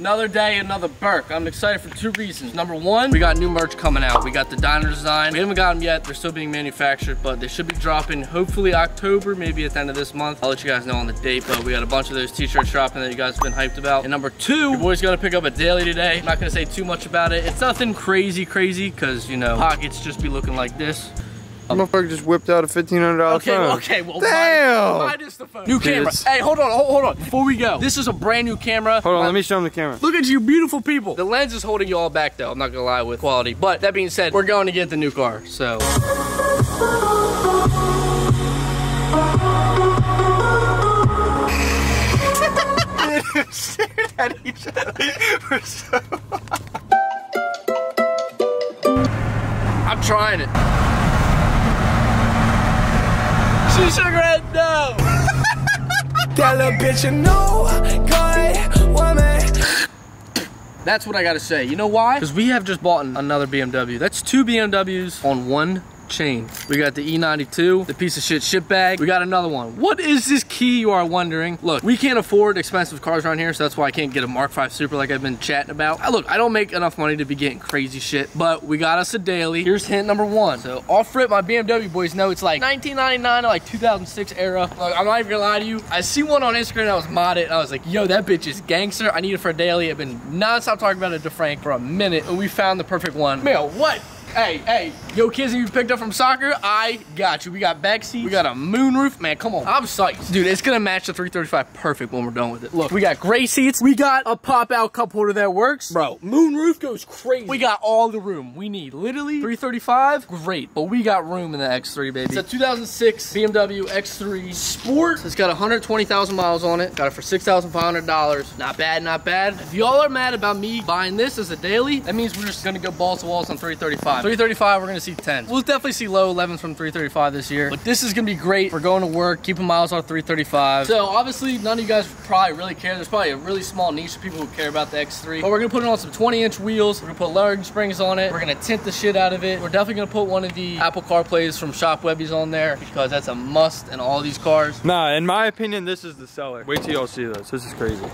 Another day, another Burke. I'm excited for two reasons. Number one, we got new merch coming out. We got the diner design. We haven't got them yet. They're still being manufactured, but they should be dropping hopefully October, maybe at the end of this month. I'll let you guys know on the date, but we got a bunch of those t-shirts dropping that you guys have been hyped about. And number two, your boy's gonna pick up a daily today. I'm not gonna say too much about it. It's nothing crazy, because, you know, pockets just be looking like this. Motherfucker just whipped out a $1,500 phone. Okay, well, damn. Minus the phone. New camera. Hey, hold on. Before we go, this is a brand new camera. Hold on, let me show them the camera. Look at you beautiful people. The lens is holding you all back though, I'm not gonna lie, with quality. But that being said, we're going to get the new car, so. Dude, stared at each other for so long. I'm trying it. Cigarette, no. That little bitch, you know, good woman. That's what I gotta say. You know why? Because we have just bought another BMW. That's two BMWs on one chain. We got the E92, the piece of shit bag. We got another one. What is this key, you are wondering? Look, we can't afford expensive cars around here, so that's why I can't get a Mark 5 Super like I've been chatting about. Look, I don't make enough money to be getting crazy shit, but we got us a daily. Here's hint number one. So off rip, my BMW boys know it's like 1999 to like 2006 era. Look, I'm not even gonna lie to you. I see one on Instagram that was modded, and I was like, yo, that bitch is gangster. I need it for a daily. I've been non-stop talking about it to Frank for a minute, and we found the perfect one. Man, what? Hey, yo kids, you picked up from soccer, I got you. We got back seats, we got a moonroof. Man, come on, I'm psyched. Dude, it's gonna match the 335 perfect when we're done with it. Look, we got gray seats, we got a pop-out cup holder that works. Bro, moonroof goes crazy. We got all the room we need. Literally, 335, great, but we got room in the X3, baby. It's a 2006 BMW X3 Sport. It's got 120,000 miles on it. Got it for $6,500. Not bad, not bad. If y'all are mad about me buying this as a daily, that means we're just gonna go balls to walls on 335. 335, we're gonna see 10s. We'll definitely see low 11s from 335 this year, but this is gonna be great. We're going to work, keeping miles on 335. So obviously none of you guys probably really care. There's probably a really small niche of people who care about the X3, but we're gonna put it on some 20-inch wheels. We're gonna put lowering springs on it. We're gonna tint the shit out of it. We're definitely gonna put one of the Apple CarPlays from Shop Webbys on there, because that's a must in all these cars. Nah, in my opinion, this is the seller. Wait till y'all see this. This is crazy.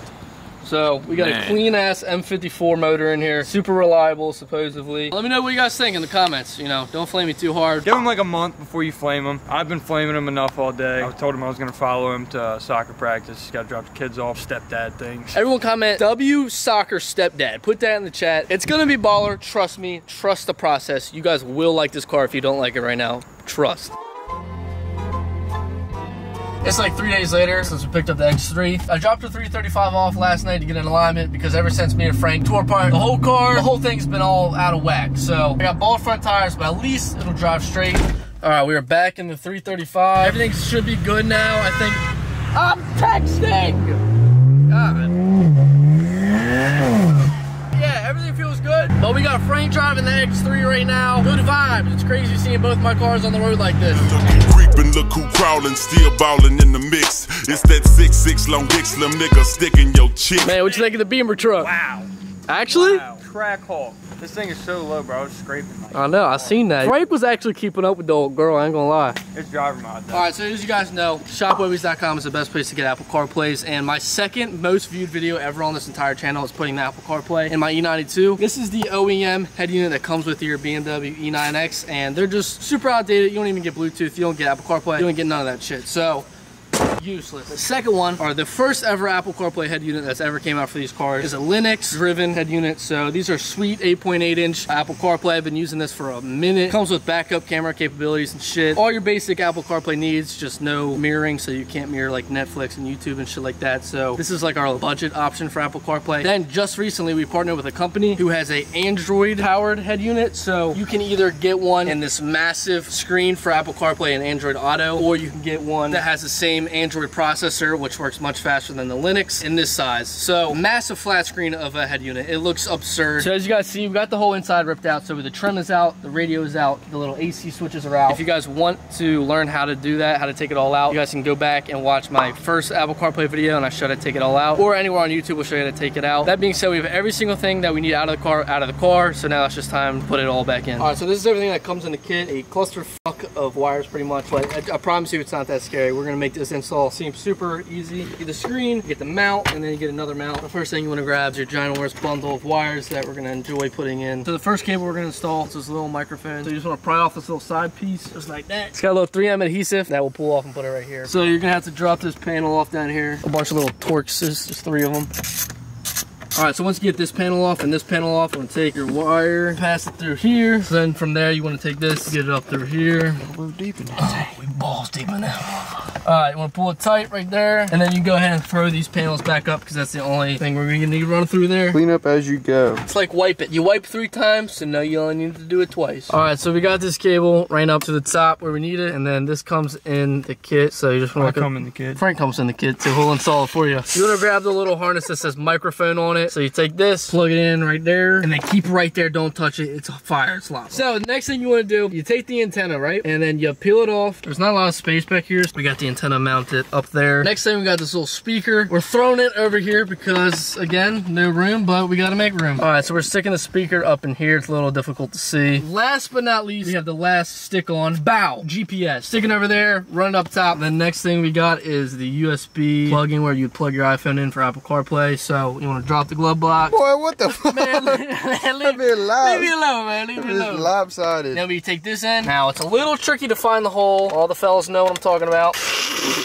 So we got a clean ass M54 motor in here, super reliable supposedly. Let me know what you guys think in the comments. You know, don't flame me too hard. Give him like a month before you flame him. I've been flaming him enough all day. I told him I was gonna follow him to soccer practice. Just gotta drop the kids off, stepdad things. Everyone comment W soccer stepdad. Put that in the chat. It's gonna be baller. Trust me. Trust the process. You guys will like this car if you don't like it right now. Trust. It's like 3 days later since we picked up the X3. I dropped the 335 off last night to get an alignment, because ever since me and Frank tore apart the whole car, the whole thing's been all out of whack. So I got bald front tires, but at least it'll drive straight. All right, we are back in the 335. Everything should be good now, I think. I'm texting! God. Yeah, everything feels good. But we got Frank driving the X3 right now. Good vibes. It's crazy seeing both my cars on the road like this. And look who crawling, still ballin' in the mix. It's that 6'6" long dick slim nigga sticking your chick. Man, what you think of the Beamer truck? Wow. Actually? Wow. Track haul. This thing is so low, bro. I was scraping like, I know, I seen that. Frank was actually keeping up with the old girl, I ain't gonna lie. It's driver mod though. Alright, so as you guys know, shopwebbys.com is the best place to get Apple CarPlays, and my second most viewed video ever on this entire channel is putting the Apple CarPlay in my E92. This is the OEM head unit that comes with your BMW E9X, and they're just super outdated. You don't even get Bluetooth, you don't get Apple CarPlay, you don't get none of that shit. So useless. The second one, or the first ever Apple CarPlay head unit that's ever came out for these cars, is a Linux driven head unit. So these are sweet 8.8 inch Apple CarPlay. I've been using this for a minute. Comes with backup camera capabilities and shit. All your basic Apple CarPlay needs, just no mirroring, so you can't mirror like Netflix and YouTube and shit like that. So this is like our budget option for Apple CarPlay. Then just recently we partnered with a company who has a Android powered head unit. So you can either get one in this massive screen for Apple CarPlay and Android Auto, or you can get one that has the same Android processor, which works much faster than the Linux, in this size. So massive flat screen of a head unit. It looks absurd. So as you guys see, we've got the whole inside ripped out. So the trim is out, the radio is out, the little AC switches are out. If you guys want to learn how to do that, how to take it all out, you guys can go back and watch my first Apple CarPlay video, and I showed how to take it all out, or anywhere on YouTube will show you how to take it out. That being said, we have every single thing that we need out of the car. So now it's just time to put it all back in. All right, so this is everything that comes in the kit. A clusterfuck of wires pretty much. Like I promise you it's not that scary. We're gonna make this install all seems super easy. You get the screen, you get the mount, and then you get another mount. The first thing you want to grab is your ginormous bundle of wires that we're going to enjoy putting in. So the first cable we're going to install is this little microfin. So you just want to pry off this little side piece, just like that. It's got a little 3M adhesive that will pull off and put it right here. So you're going to have to drop this panel off down here. A bunch of little Torx, just three of them. All right, so once you get this panel off and this panel off, you want to take your wire, pass it through here. So then from there, you want to take this, get it up through here. We're deep in that. Oh, we balls deep in that. All right, you want to pull it tight right there, and then you can go ahead and throw these panels back up because that's the only thing we're going to need to run through there. Clean up as you go. It's like wipe it. You wipe 3 times, so now you only need to do it twice. All right, so we got this cable right up to the top where we need it, and then this comes in the kit. So you just want to come in the kit. Frank comes in the kit too. We'll install it for you. You want to grab the little harness that says microphone on it. So you take this, plug it in right there, and then keep right there, don't touch it, it's fire, it's lava. So the next thing you want to do, you take the antenna, right? And then you peel it off. There's not a lot of space back here, so we got the antenna mounted up there. Next thing, we got this little speaker. We're throwing it over here because, again, no room, but we got to make room. All right, so we're sticking the speaker up in here. It's a little difficult to see. Last but not least, we have the last stick-on, bow, GPS. Sticking over there, run it up top. The next thing we got is the USB plug-in where you plug your iPhone in for Apple CarPlay. So you want to drop the glove box. Boy, what the fuck? Man, leave me alone, man. Leave me alone. It's lopsided. Now we take this in. Now it's a little tricky to find the hole. All the fellas know what I'm talking about.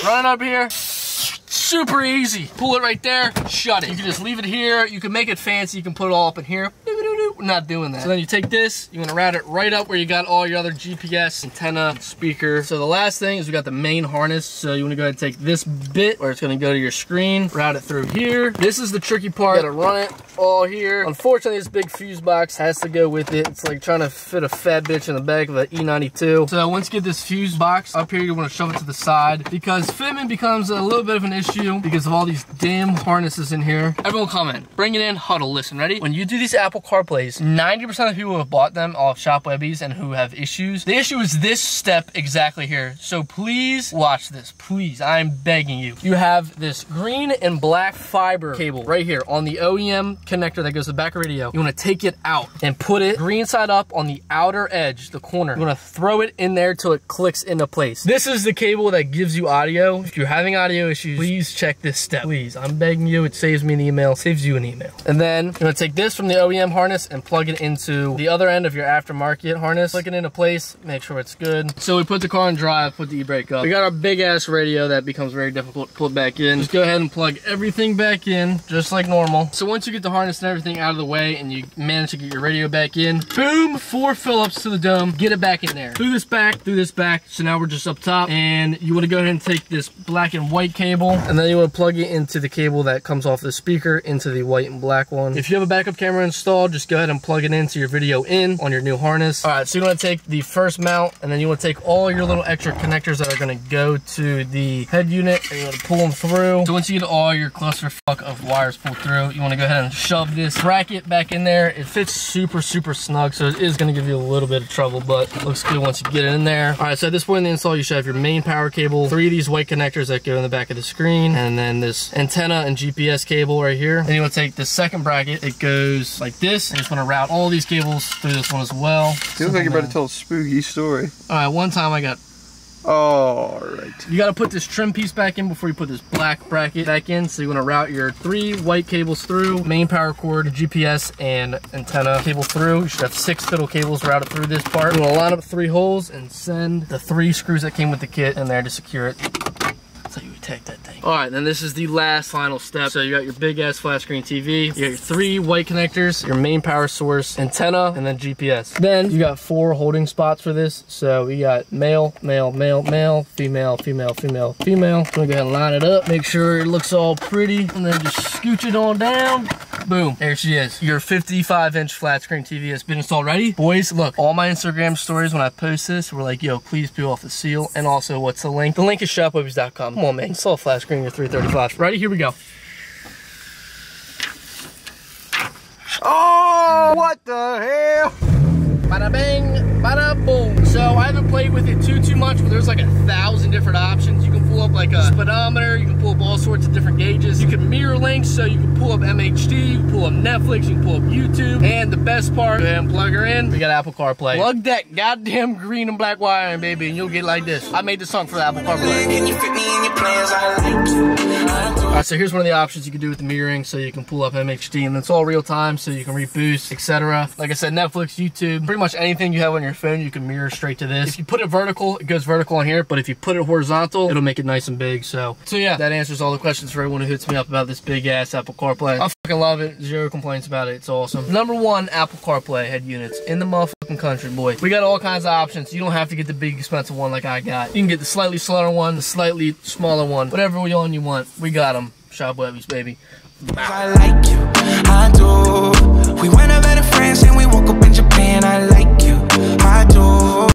Run up here. Super easy. Pull it right there. Shut it. You can just leave it here. You can make it fancy. You can put it all up in here. We're not doing that. So then you take this, you want to route it right up where you got all your other GPS, antenna, speaker. So the last thing is we got the main harness. So you want to go ahead and take this bit where it's going to go to your screen, route it through here. This is the tricky part. You got to run it all here. Unfortunately, this big fuse box has to go with it. It's like trying to fit a fat bitch in the back of an E92. So once you get this fuse box up here, you want to shove it to the side because fitment becomes a little bit of an issue because of all these damn harnesses in here. Everyone comment. Bring it in, huddle, listen, ready? When you do these Apple CarPlay, 90% of people who have bought them off Shop Webbys and who have issues. The issue is this step exactly here. So please watch this. Please, I'm begging you. You have this green and black fiber cable right here on the OEM connector that goes to the back radio. You want to take it out and put it green side up on the outer edge, the corner. You want to throw it in there till it clicks into place. This is the cable that gives you audio. If you're having audio issues, please check this step. Please, I'm begging you. It saves me an email, saves you an email. And then you're going to take this from the OEM harness and plug it into the other end of your aftermarket harness. Click it into place, make sure it's good. So we put the car in drive, put the e-brake up. We got our big ass radio that becomes very difficult to put back in. Just go ahead and plug everything back in, just like normal. So once you get the harness and everything out of the way and you manage to get your radio back in, boom, 4 Phillips to the dome, get it back in there. Through this back, so now we're just up top. And you wanna go ahead and take this black and white cable, and then you wanna plug it into the cable that comes off the speaker into the white and black one. If you have a backup camera installed, just go ahead and plug it into your video in on your new harness. All right, so you want to take the first mount, and then you want to take all your little extra connectors that are going to go to the head unit, and you want to pull them through. So once you get all your clusterfuck of wires pulled through, you want to go ahead and shove this bracket back in there. It fits super, super snug, so it is going to give you a little bit of trouble, but it looks good once you get it in there. All right, so at this point in the install, you should have your main power cable, 3 of these white connectors that go in the back of the screen, and then this antenna and GPS cable right here. Then you want to take the second bracket. It goes like this, and it's going to route all these cables through this one as well. Feels like you're about to tell a spooky story. All right, one time I got... All right. You got to put this trim piece back in before you put this black bracket back in. So you want to route your 3 white cables through, main power cord, GPS, and antenna cable through. You should have 6 fiddle cables routed through this part. You want to line up 3 holes and send the 3 screws that came with the kit in there to secure it. So you would take that thing. All right, then this is the last final step. So you got your big ass flat screen TV, you got your 3 white connectors, your main power source, antenna, and then GPS. Then you got 4 holding spots for this. So we got male, male, male, male, female, female, female, female. So we go ahead and line it up, make sure it looks all pretty, and then just scooch it on down. Boom, there she is. Your 55-inch flat screen TV has been installed ready. Boys, look, all my Instagram stories when I post this were like, yo, please peel off the seal. And also, what's the link? The link is shopwebbys.com. Come on, man, install a flat screen in your 335. Ready, here we go. Oh, what the hell? Bada bang, bada boom. So So I haven't played with it too much, but there's like 1,000 different options. You can pull up like a speedometer, you can pull up all sorts of different gauges. You can mirror links, so you can pull up MHD, you can pull up Netflix, you can pull up YouTube. And the best part, and plug her in, we got Apple CarPlay. Plug that goddamn green and black wire in, baby, and you'll get like this. I made this song for the Apple CarPlay. Alright, so here's one of the options you can do with the mirroring. So you can pull up MHD, and it's all real time, so you can reboost, etc. Like I said, Netflix, YouTube, pretty much anything you have on your phone, you can mirror straight to this. If you put it vertical, it goes vertical on here, but if you put it horizontal, it'll make it nice and big. So yeah, that answers all the questions for everyone who hits me up about this big ass Apple CarPlay. I fucking love it. Zero complaints about it. It's awesome. #1 Apple CarPlay head units in the motherfucking country, boy. We got all kinds of options. You don't have to get the big expensive one like I got. You can get the slightly slower one, the slightly smaller one, whatever one you want. We got them. Shop Webbys, baby. I like you, I do. We went over to France and we woke up in Japan. I like you, I do.